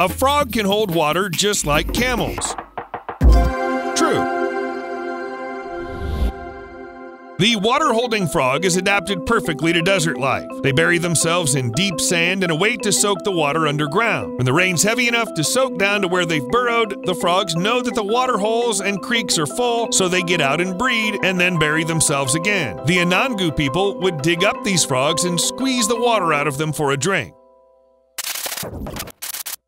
A frog can hold water just like camels. True. The water-holding frog is adapted perfectly to desert life. They bury themselves in deep sand and await to soak the water underground. When the rain's heavy enough to soak down to where they've burrowed, the frogs know that the water holes and creeks are full, so they get out and breed and then bury themselves again. The Anangu people would dig up these frogs and squeeze the water out of them for a drink.